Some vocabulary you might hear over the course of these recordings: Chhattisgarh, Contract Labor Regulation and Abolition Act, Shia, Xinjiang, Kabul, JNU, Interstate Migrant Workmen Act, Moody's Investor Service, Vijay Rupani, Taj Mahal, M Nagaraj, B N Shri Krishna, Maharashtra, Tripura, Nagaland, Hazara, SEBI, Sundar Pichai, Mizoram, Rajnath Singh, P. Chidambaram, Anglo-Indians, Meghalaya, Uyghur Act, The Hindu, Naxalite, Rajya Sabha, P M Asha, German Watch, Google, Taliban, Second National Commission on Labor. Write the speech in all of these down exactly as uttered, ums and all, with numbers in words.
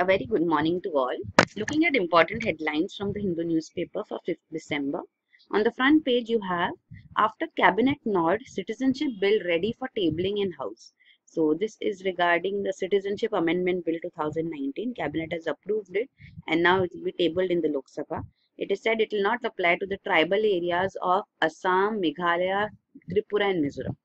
A very good morning to all. Looking at important headlines from the Hindu newspaper for fifth December. On the front page you have, after Cabinet nod, Citizenship Bill ready for tabling in House. So this is regarding the Citizenship Amendment Bill two thousand nineteen. Cabinet has approved it and now it will be tabled in the Lok Sabha. It is said it will not apply to the tribal areas of Assam, Meghalaya, Tripura and Mizoram.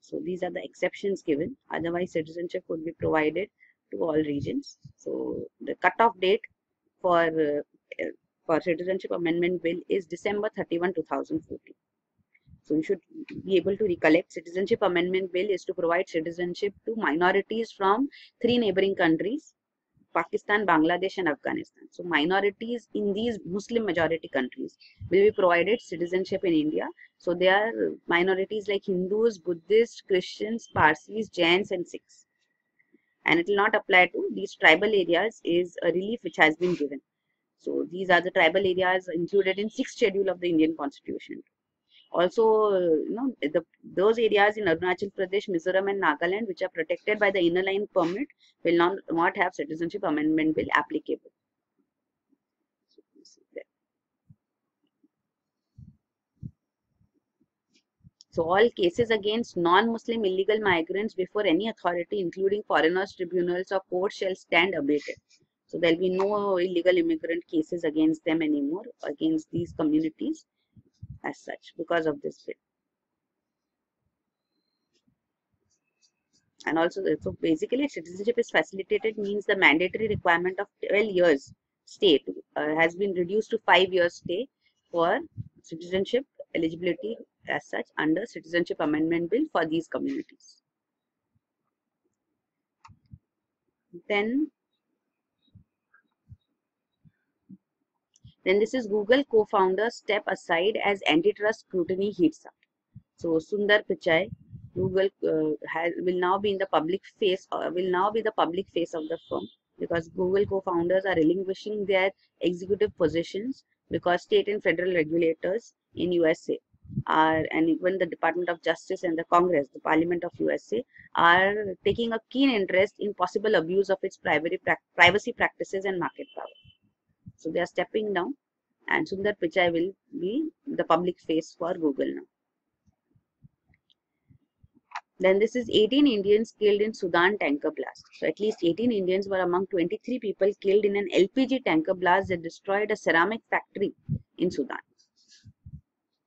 So these are the exceptions given. Otherwise citizenship would be provided to all regions. So the cutoff date for uh, for Citizenship Amendment Bill is December thirty-first two thousand fourteen. So you should be able to recollect Citizenship Amendment Bill is to provide citizenship to minorities from three neighboring countries, Pakistan, Bangladesh and Afghanistan. So minorities in these Muslim majority countries will be provided citizenship in India. So they are minorities like Hindus, Buddhists, Christians, Parsis, Jains and Sikhs. And it will not apply to these tribal areas is a relief which has been given. So these are the tribal areas included in sixth schedule of the Indian Constitution. Also, you know, the, those areas in Arunachal Pradesh, Mizoram and Nagaland which are protected by the inner line permit will not, not have Citizenship Amendment Bill applicable. So this is there. So all cases against non-Muslim illegal migrants before any authority including foreigners, tribunals or courts shall stand abated. So there will be no illegal immigrant cases against them anymore, against these communities as such because of this bill. And also, so basically citizenship is facilitated means the mandatory requirement of twelve years stay to, uh, has been reduced to five years stay for citizenship eligibility as such under Citizenship Amendment Bill for these communities. Then Then this is Google co-founder step aside as antitrust scrutiny heats up. So Sundar Pichai, Google uh, has, will now be in the public face, or will now be the public face of the firm because Google co-founders are relinquishing their executive positions because state and federal regulators in U S A are, and even the Department of Justice and the Congress, the Parliament of U S A, are taking a keen interest in possible abuse of its privacy practices and market power. So they are stepping down and Sundar Pichai will be the public face for Google now. Then this is eighteen Indians killed in Sudan tanker blast. So at least eighteen Indians were among twenty-three people killed in an L P G tanker blast that destroyed a ceramic factory in Sudan.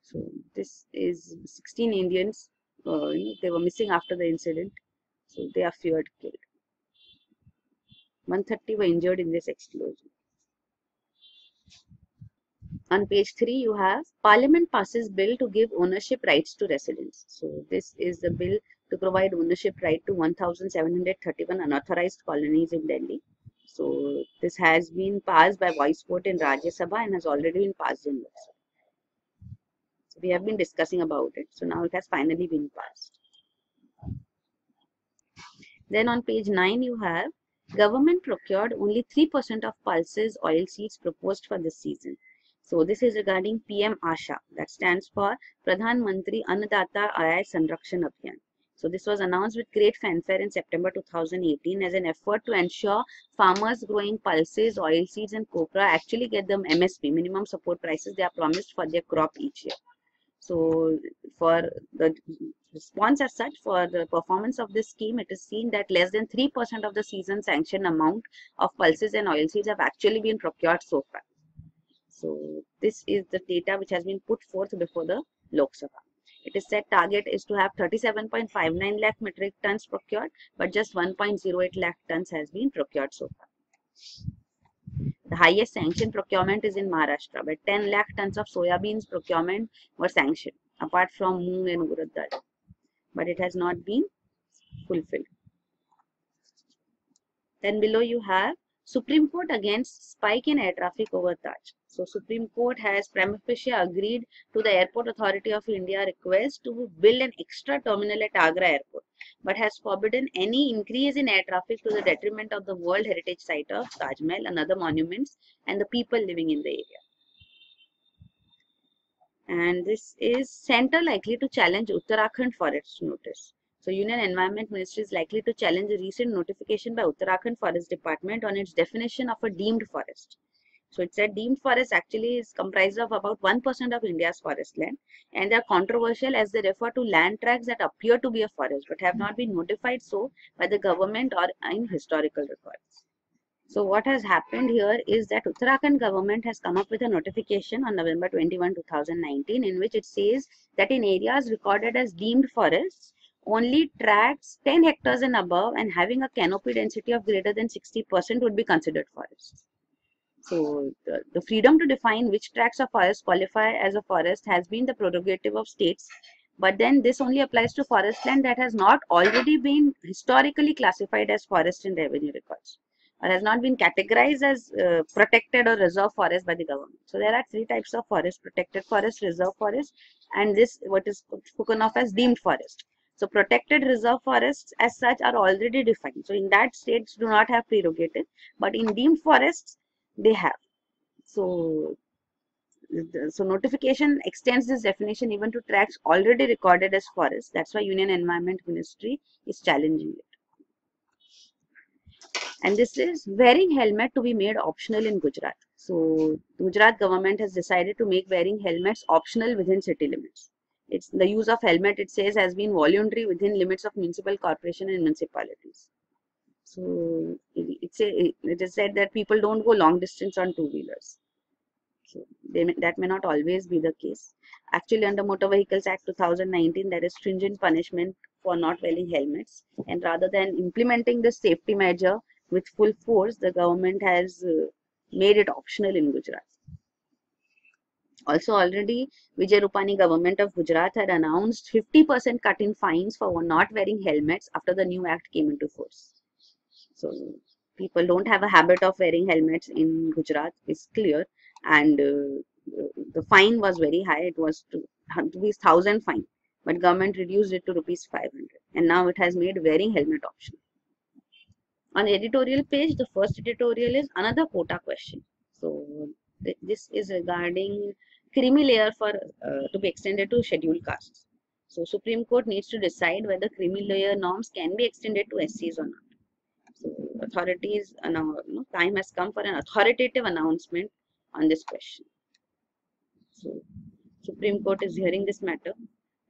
So this is sixteen Indians, uh, you know, they were missing after the incident. So they are feared killed. one hundred thirty were injured in this explosion. On page three you have Parliament passes bill to give ownership rights to residents. So this is the bill to provide ownership right to one thousand seven hundred thirty-one unauthorized colonies in Delhi. So this has been passed by voice vote in Rajya Sabha and has already been passed in Lok Sabha. So we have been discussing about it. So now it has finally been passed. Then on page nine you have Government procured only three percent of pulses oilseeds proposed for this season. So this is regarding P M Asha, that stands for Pradhan Mantri Anadatta Ayai Sandrakshan Abhyan. So this was announced with great fanfare in September two thousand eighteen as an effort to ensure farmers growing pulses, oilseeds and copra actually get the M S P, minimum support prices they are promised for their crop each year. So for the response as such, for the performance of this scheme, it is seen that less than three percent of the season sanctioned amount of pulses and oilseeds have actually been procured so far. So this is the data which has been put forth before the Lok Sabha. It is said target is to have thirty-seven point five nine lakh metric tons procured, but just one point zero eight lakh tons has been procured so far. The highest sanctioned procurement is in Maharashtra, where ten lakh tons of soya beans procurement were sanctioned, apart from moong and urad dal, but it has not been fulfilled. Then below you have Supreme Court against spike in air traffic over Taj. So Supreme Court has prima facie agreed to the Airport Authority of India request to build an extra terminal at Agra Airport, but has forbidden any increase in air traffic to the detriment of the World Heritage Site of Taj Mahal and other monuments and the people living in the area. And this is center likely to challenge Uttarakhand for its notice. So Union Environment Ministry is likely to challenge a recent notification by Uttarakhand Forest Department on its definition of a deemed forest. So it said deemed forest actually is comprised of about one percent of India's forest land, and they are controversial as they refer to land tracts that appear to be a forest but have not been notified so by the government or in historical records. So what has happened here is that Uttarakhand government has come up with a notification on November twenty-first, two thousand nineteen, in which it says that in areas recorded as deemed forests, only tracts ten hectares and above and having a canopy density of greater than sixty percent would be considered forests. So the, the freedom to define which tracts of forest qualify as a forest has been the prerogative of states. But then this only applies to forest land that has not already been historically classified as forest in revenue records, or has not been categorized as uh, protected or reserve forest by the government. So there are three types of forest: protected forest, reserve forest, and this what is spoken of as deemed forest. So protected reserve forests as such are already defined. So in that, states do not have prerogative, but in deemed forests they have. So, so notification extends this definition even to tracts already recorded as forests. That's why Union Environment Ministry is challenging it. And this is wearing helmet to be made optional in Gujarat. So Gujarat government has decided to make wearing helmets optional within city limits. It's the use of helmet, it says, has been voluntary within limits of municipal corporation and municipalities. So it's a, it is said that people don't go long distance on two-wheelers. So they may, that may not always be the case. Actually, under Motor Vehicles Act two thousand nineteen, there is stringent punishment for not wearing helmets. And rather than implementing the safety measure with full force, the government has uh, made it optional in Gujarat. Also, already Vijay Rupani government of Gujarat had announced fifty percent cut in fines for not wearing helmets after the new act came into force. So people don't have a habit of wearing helmets in Gujarat, it's clear, and uh, the fine was very high. It was rupees one thousand fine, but government reduced it to rupees five hundred, and now it has made wearing helmet optional. On the editorial page, the first editorial is another quota question. So th this is regarding creamy layer for uh, to be extended to scheduled castes. So Supreme Court needs to decide whether creamy layer norms can be extended to S Cs or not. So authorities, you know, time has come for an authoritative announcement on this question. So Supreme Court is hearing this matter.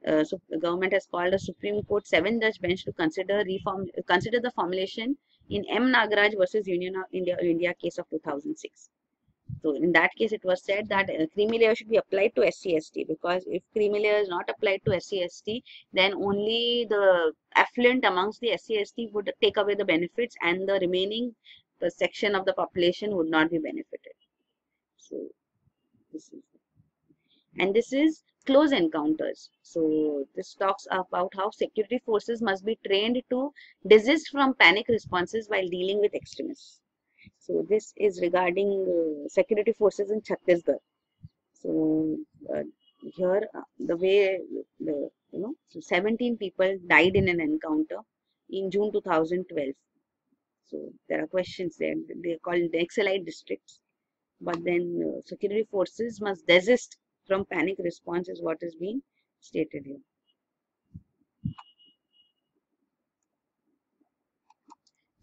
Uh, so the government has called a Supreme Court seven-judge bench to consider reform, consider the formulation in M Nagaraj versus Union of India, India case of two thousand six. So in that case, it was said that uh, creamy layer should be applied to S C S T, because if creamy layer is not applied to S C S T, then only the affluent amongst the S C S T would take away the benefits, and the remaining the section of the population would not be benefited. So this is, and this is close encounters. So this talks about how security forces must be trained to desist from panic responses while dealing with extremists. So this is regarding uh, security forces in Chhattisgarh. So uh, here uh, the way the, you know, so seventeen people died in an encounter in June two thousand twelve. So there are questions there. They are called Naxalite districts, but then uh, security forces must desist from panic response is what is being stated here.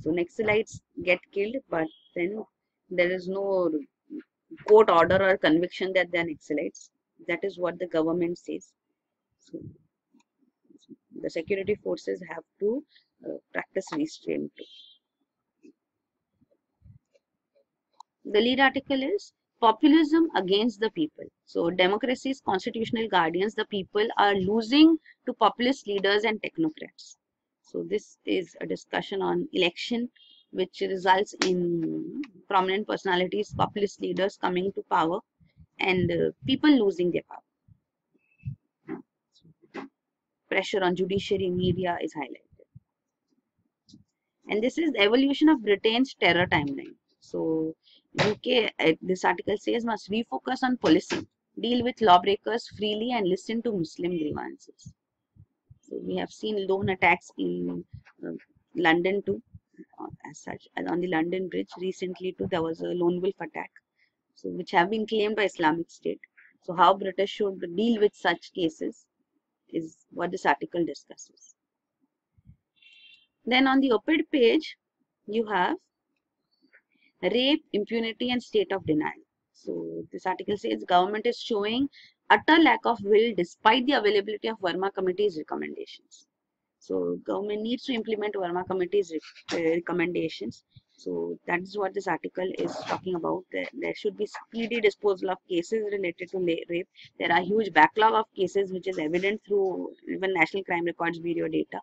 So Naxalites get killed, but then there is no court order or conviction that they are Naxalites. That is what the government says. So the security forces have to uh, practice restraint too. The lead article is Populism Against the People. So democracy's constitutional guardians, the people, are losing to populist leaders and technocrats. So this is a discussion on election, which results in prominent personalities, populist leaders coming to power, and uh, people losing their power. So pressure on judiciary, media is highlighted. And this is the evolution of Britain's terror timeline. So U K, this article says, must refocus on policing, deal with lawbreakers freely, and listen to Muslim grievances. So we have seen lone attacks in uh, London too, uh, as such, and on the London Bridge recently too, there was a lone wolf attack, so which have been claimed by Islamic State. So how British should deal with such cases is what this article discusses. Then on the op-ed page, you have rape, impunity and state of denial. So this article says government is showing utter lack of will despite the availability of Verma committee's recommendations. So government needs to implement Verma committee's re recommendations. So that is what this article is talking about. There, there should be speedy disposal of cases related to rape. There are huge backlog of cases which is evident through even National Crime Records Bureau data.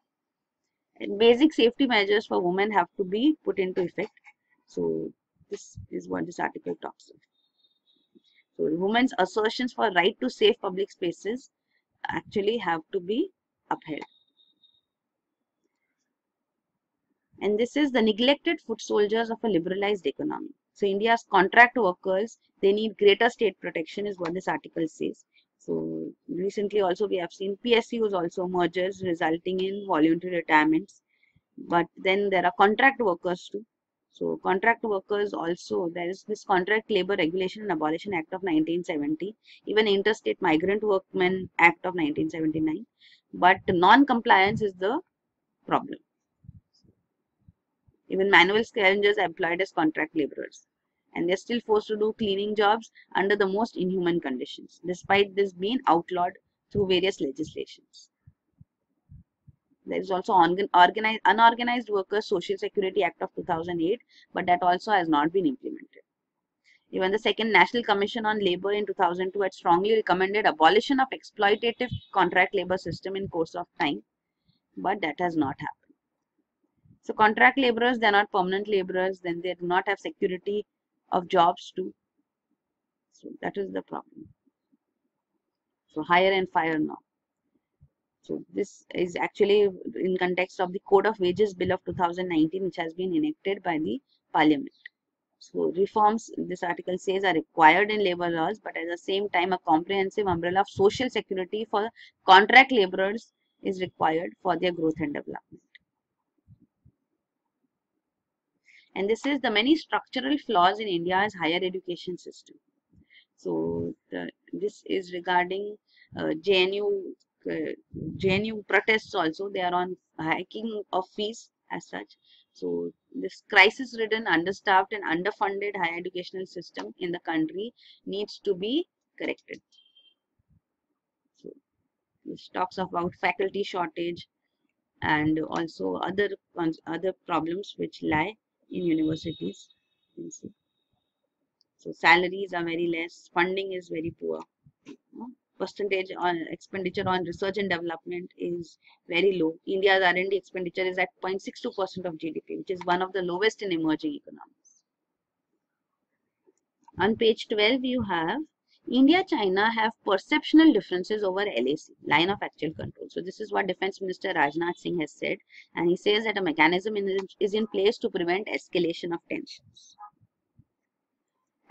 And basic safety measures for women have to be put into effect. So this is what this article talks about. So women's assertions for right to safe public spaces actually have to be upheld. And this is the neglected foot soldiers of a liberalized economy. So India's contract workers, they need greater state protection is what this article says. So recently also we have seen P S Us also mergers resulting in voluntary retirements. But then there are contract workers too. So contract workers also, there is this Contract Labor Regulation and Abolition Act of nineteen seventy, even Interstate Migrant Workmen Act of nineteen seventy-nine. But non-compliance is the problem. Even manual scavengers are employed as contract laborers, and they're still forced to do cleaning jobs under the most inhuman conditions, despite this being outlawed through various legislations. There is also organized, Unorganized Workers Social Security Act of two thousand eight, but that also has not been implemented. Even the Second National Commission on Labor in two thousand two had strongly recommended abolition of exploitative contract labor system in course of time, but that has not happened. So contract laborers, they are not permanent laborers, then they do not have security of jobs too. So that is the problem. So hire and fire now. So this is actually in context of the Code of Wages Bill of two thousand nineteen, which has been enacted by the Parliament. So reforms, this article says, are required in labor laws, but at the same time a comprehensive umbrella of social security for contract laborers is required for their growth and development. And this is the many structural flaws in India's higher education system. So the, this is regarding uh, J N U, uh, J N U protests also. They are on hiking of fees as such. So this crisis-ridden, understaffed and underfunded higher educational system in the country needs to be corrected. So this talks about faculty shortage and also other, other problems which lie in universities. So salaries are very less, funding is very poor, percentage on expenditure on research and development is very low. India's R and D expenditure is at zero point six two percent of G D P, which is one of the lowest in emerging economies. On page twelve, you have India and China have perceptional differences over L A C, line of actual control. So this is what Defence Minister Rajnath Singh has said, and he says that a mechanism is in place to prevent escalation of tensions.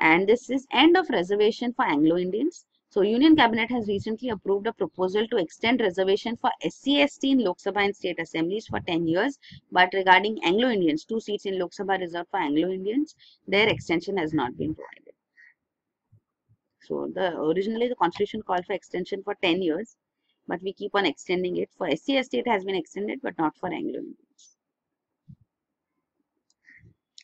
And this is end of reservation for Anglo-Indians. So Union Cabinet has recently approved a proposal to extend reservation for S C S T in Lok Sabha and state assemblies for ten years, but regarding Anglo-Indians, two seats in Lok Sabha reserved for Anglo-Indians, their extension has not been provided. So the originally the constitution called for extension for ten years, but we keep on extending it. For S C S T it has been extended, but not for Anglo-Indians.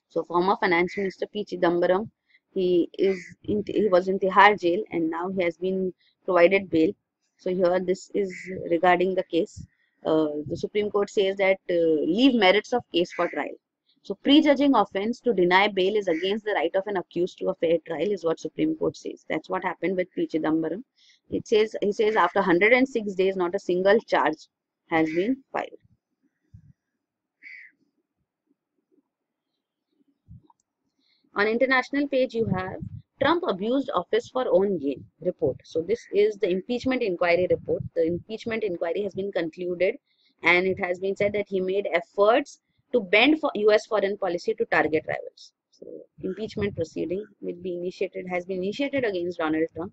So former Finance Minister P. Chidambaram, he is in, he was in Tihar jail and now he has been provided bail. So here this is regarding the case. Uh, the Supreme Court says that uh, leave merits of case for trial. So prejudging offense to deny bail is against the right of an accused to a fair trial is what Supreme Court says. That's what happened with P. Chidambaram. It says, he says after one hundred six days, not a single charge has been filed. On international page, you have Trump abused office for own gain report. So this is the impeachment inquiry report. The impeachment inquiry has been concluded and it has been said that he made efforts to bend for U S foreign policy to target rivals. So impeachment proceeding will be initiated, has been initiated against Donald Trump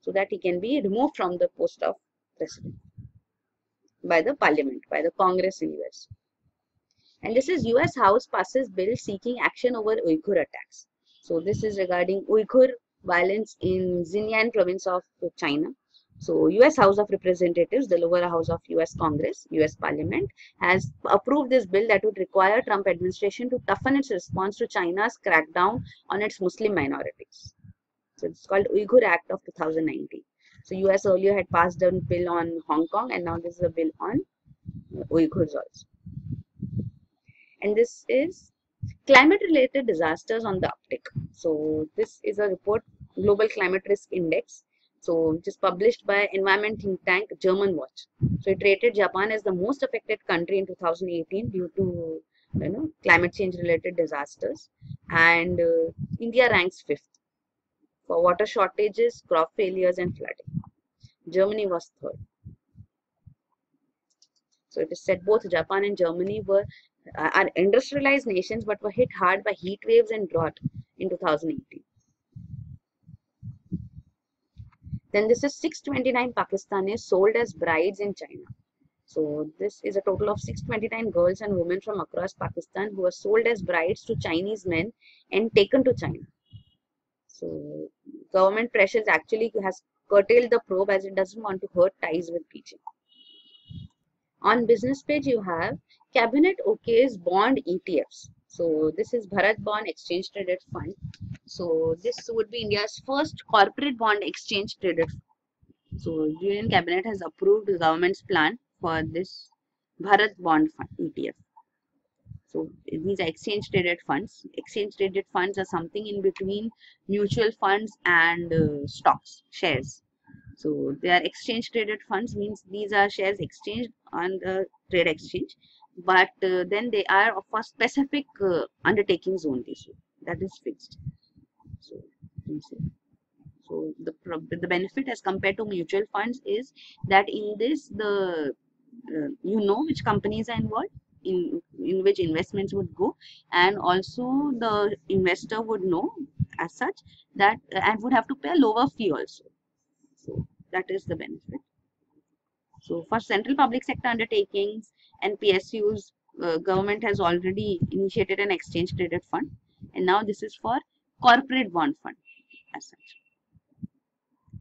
so that he can be removed from the post of president by the parliament, by the Congress in U S. And this is U S House passes bill seeking action over Uyghur attacks. So this is regarding Uyghur violence in Xinjiang province of China. So U S House of Representatives, the lower house of U S Congress, U S Parliament, has approved this bill that would require Trump administration to toughen its response to China's crackdown on its Muslim minorities. So it's called Uyghur Act of two thousand nineteen. So U S earlier had passed a bill on Hong Kong, and now this is a bill on Uyghurs also. And this is climate-related disasters on the uptick. So this is a report, Global Climate Risk Index, so which is published by environment think tank German Watch. So it rated Japan as the most affected country in two thousand eighteen due to you know climate change-related disasters, and uh, India ranks fifth for water shortages, crop failures, and flooding. Germany was third. So it is said both Japan and Germany were uh, are industrialized nations, but were hit hard by heat waves and drought in two thousand eighteen. Then this is six hundred twenty-nine Pakistanis sold as brides in China. So this is a total of six hundred twenty-nine girls and women from across Pakistan who were sold as brides to Chinese men and taken to China. So government pressures actually has curtailed the probe as it doesn't want to hurt ties with Beijing. On business page you have Cabinet okays bond E T Fs. So this is Bharat Bond Exchange Traded Fund. So this would be India's first corporate bond exchange traded fund. So Union Cabinet has approved the government's plan for this Bharat Bond Fund E T F. So these are exchange traded funds. Exchange traded funds are something in between mutual funds and uh, stocks, shares. So they are exchange traded funds, means these are shares exchanged on the trade exchange, but uh, then they are for specific uh, undertakings only. So that is fixed. So, so the the benefit as compared to mutual funds is that in this the uh, you know which companies are involved, in in which investments would go, and also the investor would know as such that uh, and would have to pay a lower fee also. So that is the benefit. So for central public sector undertakings and P S Us, uh, government has already initiated an exchange traded fund, and now this is for corporate bond fund as such.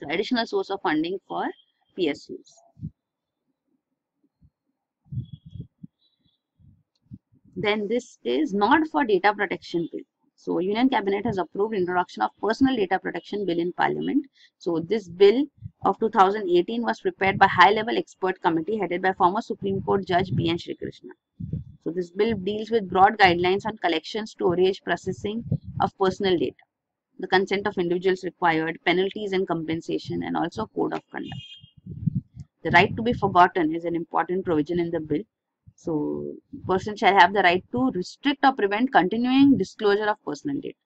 So additional source of funding for P S Us. Then this is not for data protection bill. So Union Cabinet has approved introduction of Personal Data Protection Bill in Parliament. So this bill of two thousand eighteen was prepared by high-level expert committee headed by former Supreme Court Judge B N Shri Krishna. So this bill deals with broad guidelines on collection, storage, processing of personal data, the consent of individuals required, penalties and compensation, and also code of conduct. The right to be forgotten is an important provision in the bill. So person shall have the right to restrict or prevent continuing disclosure of personal data.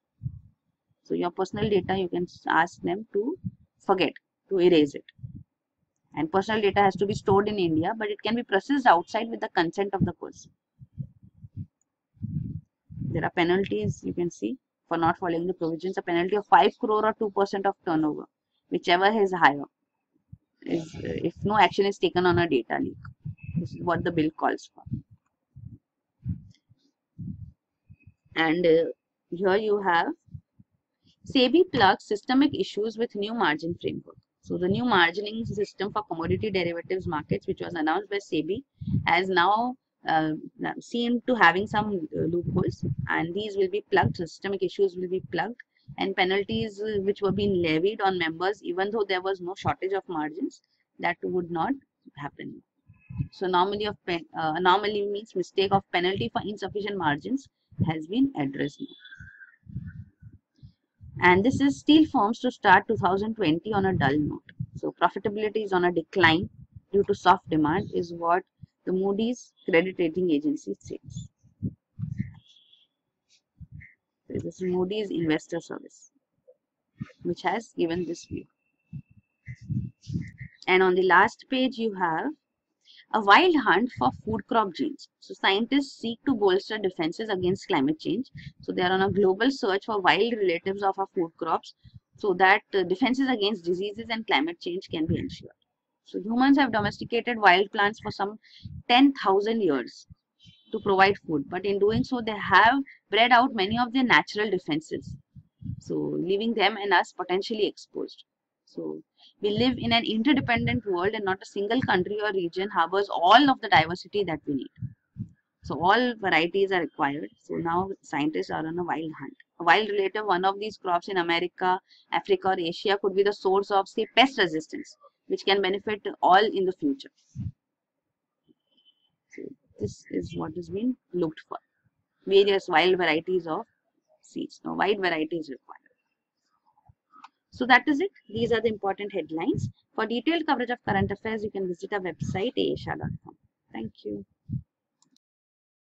So your personal data, you can ask them to forget, to erase it. And personal data has to be stored in India, but it can be processed outside with the consent of the person. There are penalties, you can see, for not following the provisions. A penalty of five crore or two percent of turnover, whichever is higher, is, if no action is taken on a data leak. This is what the bill calls for. And uh, here you have SEBI plugs systemic issues with new margin framework. So the new margining system for commodity derivatives markets, which was announced by SEBI, has now Uh, seem to having some uh, loopholes, and these will be plugged. Systemic issues will be plugged, and penalties uh, which were being levied on members even though there was no shortage of margins, that would not happen. So anomaly of pen, uh, anomaly means mistake of penalty for insufficient margins has been addressed now. And this is steel firms to start two thousand twenty on a dull note. So profitability is on a decline due to soft demand is what the Moody's credit rating agency says. This is Moody's Investor Service, which has given this view. And on the last page, you have a wild hunt for food crop genes. So scientists seek to bolster defenses against climate change. So they are on a global search for wild relatives of our food crops, so that defenses against diseases and climate change can be ensured. So humans have domesticated wild plants for some ten thousand years to provide food, but in doing so they have bred out many of their natural defenses, so leaving them and us potentially exposed. So we live in an interdependent world, and not a single country or region harbors all of the diversity that we need. So all varieties are required. So now scientists are on a wild hunt. While relative, one of these crops in America, Africa, or Asia could be the source of, say, pest resistance, which can benefit all in the future. So this is what is being looked for. Various wild varieties of seeds. Now, wide variety is required. So that is it. These are the important headlines. For detailed coverage of current affairs, you can visit our website, a a s h a dot com. Thank you.